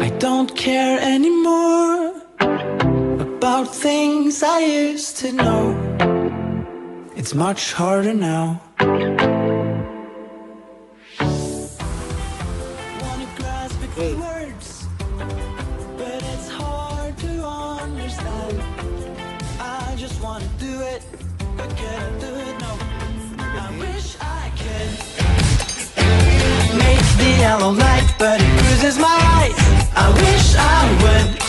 I don't care anymore about things I used to know. It's much harder now. Wanna grasp it with words, but it's hard to understand. I just wanna do it, but can't do it, no. I wish I could. It makes the yellow light, but it bruises my eyes. I wish I would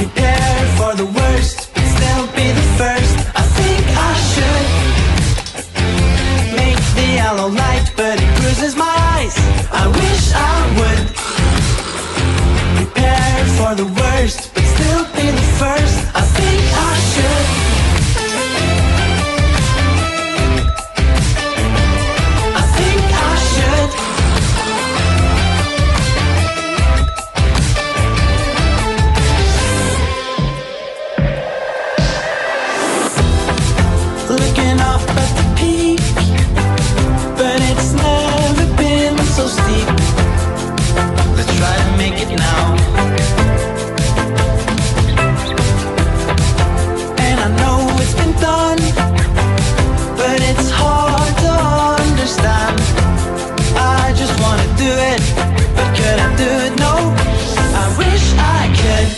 prepare for the worst, but still be the first. I think I should. Makes the yellow light, but it bruises my eyes. I wish I would prepare for the worst, but still be the first. I think I should. I think I should. Looking up at the peak, but it's never been so steep. Let's try to make it now. And I know it's been done, but it's hard to understand. I just want to do it, but could I do it? No, I wish I could.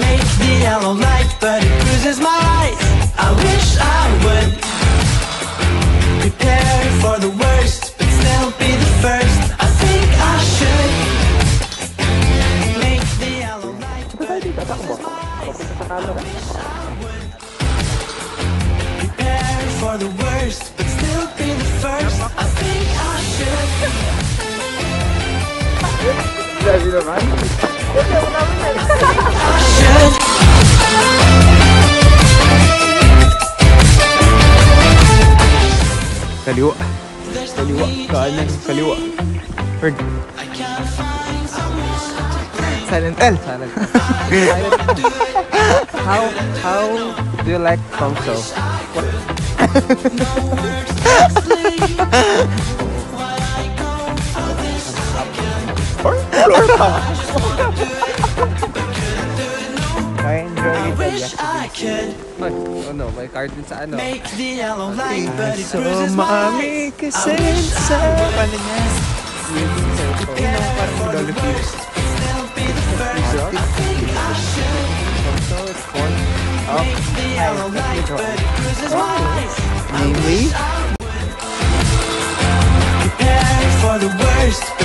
Makes the yellow light, but it bruises my eyes. I wish I would prepare for the worst, but still be the first. I think I should make the yellow light. I wish I would prepare for the worst, but still be the first. I think I should. I should. Kaliwa, Kaliwa, kaanak Kaliwa. Heard. Silent L, silent. How do you like Kongso? Oh no, my card din sa ano. Make the yellow light, but it bruises my eyes. I wish I would prepare for the worst, but still be the first. I think I should make the yellow light, but it bruises my eyes. I wish I would prepare for the worst.